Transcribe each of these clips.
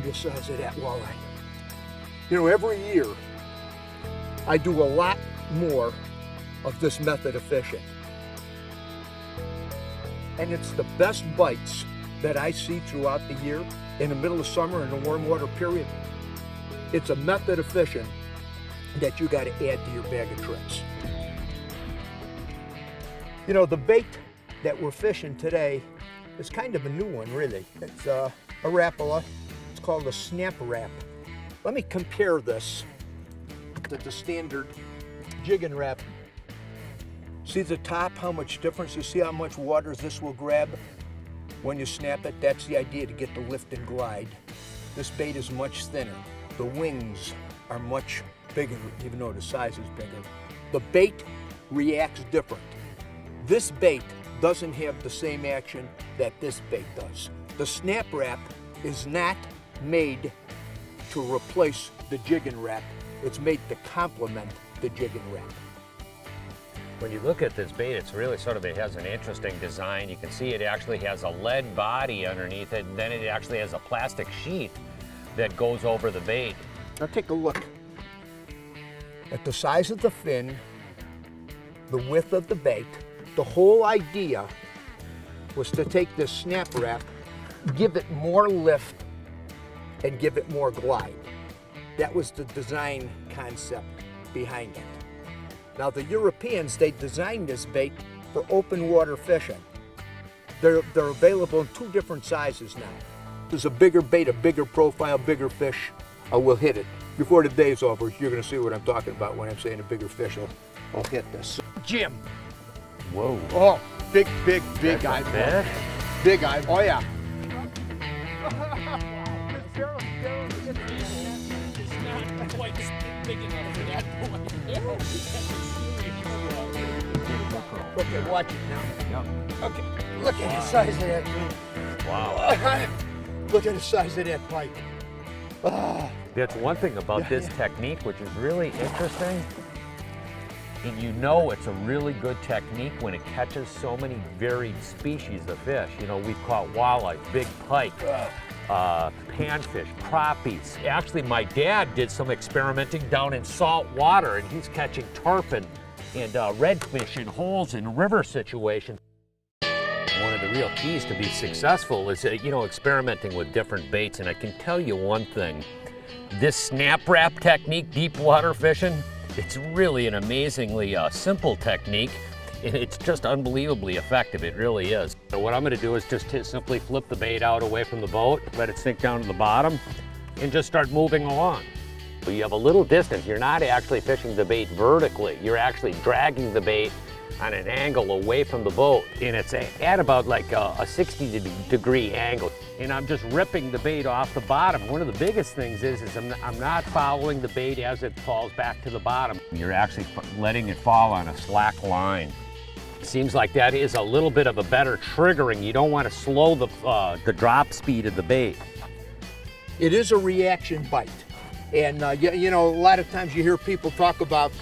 to the size of that walleye. You know, every year, I do a lot more of this method of fishing. And it's the best bites that I see throughout the year, in the middle of summer, in the warm water period. It's a method of fishing that you got to add to your bag of tricks. You know, the bait that we're fishing today is kind of a new one, really. It's a Rapala. It's called a Snap Rap. Let me compare this to the standard jig and wrap. See the top, how much difference? You see how much water this will grab when you snap it? That's the idea, to get the lift and glide. This bait is much thinner. The wings are much bigger, even though the size is bigger. The bait reacts different. This bait doesn't have the same action that this bait does. The Snap Wrap is not made to replace the jig and wrap. It's made to complement the jig and wrap. When you look at this bait, it's really sort of, it has an interesting design. You can see it actually has a lead body underneath it, and then it actually has a plastic sheath that goes over the bait. Now take a look at the size of the fin, the width of the bait. The whole idea was to take this Snap Wrap, give it more lift, and give it more glide. That was the design concept behind it. Now the Europeans, they designed this bait for open water fishing. They're available in two different sizes now. There's a bigger bait, a bigger profile, bigger fish. I will hit it. Before the day's over, you're gonna see what I'm talking about when I'm saying a bigger fish. I'll hit this. Jim. Whoa. Oh, big eyeball. Big eyeball, oh yeah. It's not quite big enough for that one. Okay, watch it now. Yep. Okay, look at the size of that bite. Wow. Look at the size of that bite. That's one thing about this technique, which is really interesting. And you know it's a really good technique when it catches so many varied species of fish. You know, we've caught walleye, big pike, panfish, crappies. Actually, my dad did some experimenting down in salt water, and he's catching tarpon and redfish in holes in river situations. One of the real keys to be successful is, you know, experimenting with different baits. And I can tell you one thing, this Snap Wrap technique, deep water fishing, it's really an amazingly simple technique, and it's just unbelievably effective. It really is. So what I'm going to do is just simply flip the bait out away from the boat, let it sink down to the bottom, and just start moving along. So you have a little distance. You're not actually fishing the bait vertically. You're actually dragging the bait on an angle away from the boat, and it's at about like a 60-degree angle. And I'm just ripping the bait off the bottom. One of the biggest things is I'm not following the bait as it falls back to the bottom. You're actually letting it fall on a slack line. It seems like that is a little bit of a better triggering. You don't want to slow the drop speed of the bait. It is a reaction bite. And you know, a lot of times you hear people talk about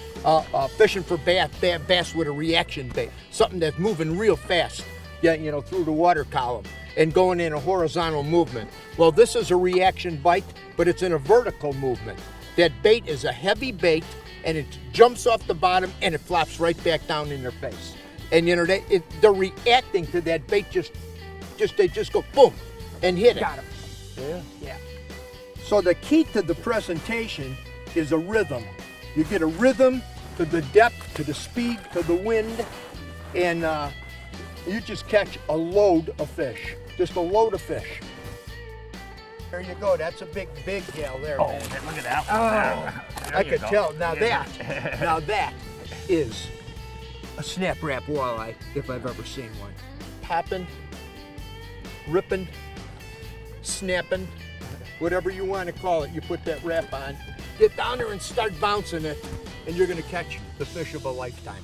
fishing for bass with a reaction bait, something that's moving real fast, you know, through the water column and going in a horizontal movement. Well, this is a reaction bite, but it's in a vertical movement. That bait is a heavy bait, and it jumps off the bottom and it flops right back down in their face. And you know, they're reacting to that bait. They just go boom and hit it. Got him. Yeah. Yeah. So the key to the presentation is a rhythm. You get a rhythm to the depth, to the speed, to the wind, and you just catch a load of fish. Just a load of fish. There you go. That's a big gal there. Oh, man. Look at that one. Oh, I could tell. Now that is a Snap Wrap walleye, if I've ever seen one. Popping, ripping, snapping, whatever you want to call it, you put that wrap on. Get down there and start bouncing it, and you're going to catch the fish of a lifetime.